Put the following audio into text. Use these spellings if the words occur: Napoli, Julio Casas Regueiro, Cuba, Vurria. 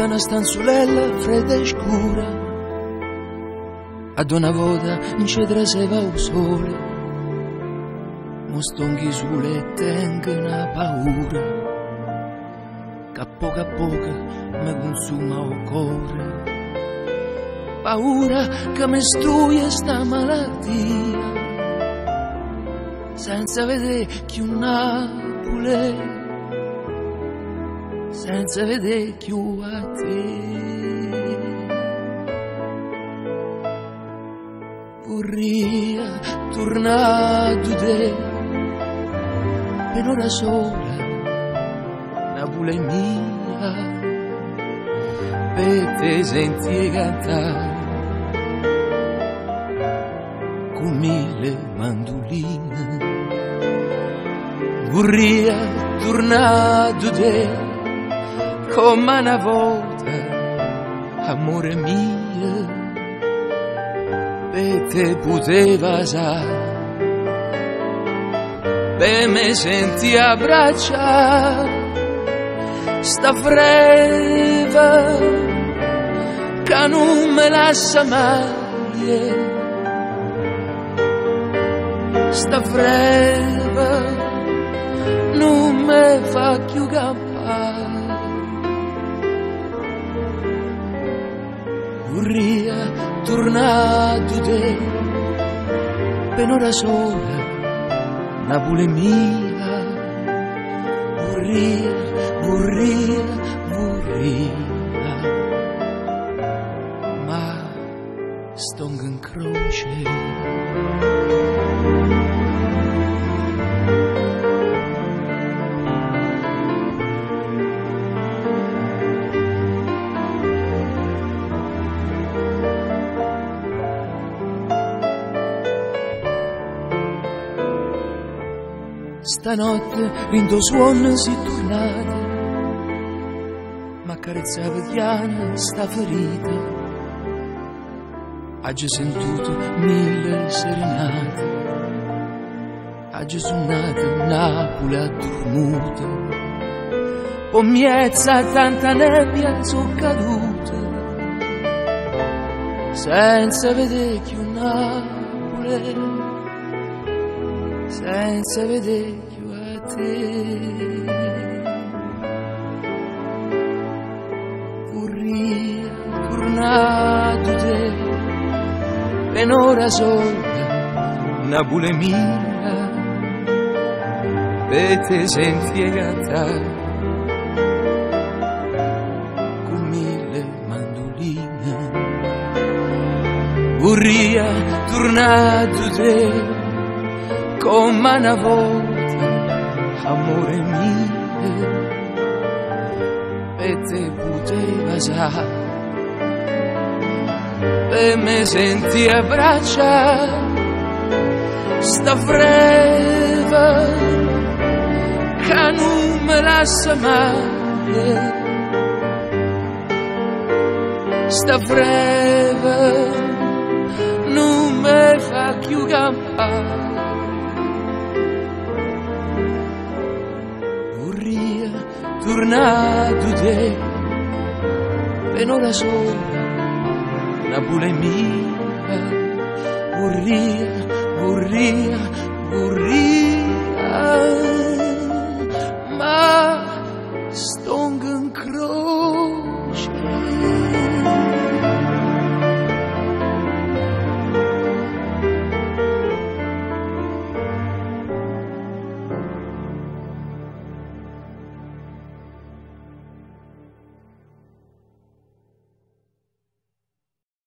tutta una stanzulella fredda e scura, ad una volta non ci traseva il sole, mo stonchi sulle tengo una paura che a poco mi consuma il cuore, paura che mi struia sta malattia, senza vedere che un Napoli, senza vedere più a te. Vurria tornare da te per ora sola, Napoli mia, per te sentire cantare con mille mandoline. Vurria tornare da te come una volta, amore mio, per te poteva essere, per me senti abbracciare sta freva che non me lascia mai, sta freva non me fa più campare. Vurria tornare da te per ora sola, Napoli mia. Vurria, vurria, vurria, ma sto in croce. Stanotte rindo suono si tornata, ma carezzava Diana sta ferita, ha già sentito mille serenate, ha già suonato Napoli addormuta, pomiezza tanta nebbia sono cadute, senza vedere che un Napoli, senza vedere più a te. Vurria tornare da te per ora sola, Napoli mia, per te senti cantare con mille mandoline. Vurria tornare da te come una volta, amore mio, per te poteva essere, per me senti abbracciare sta freva che non me lascia mai, sta freva non me fa più campare. Vurria tornare da te per ora sola, Napoli mia. Vurria, vurria.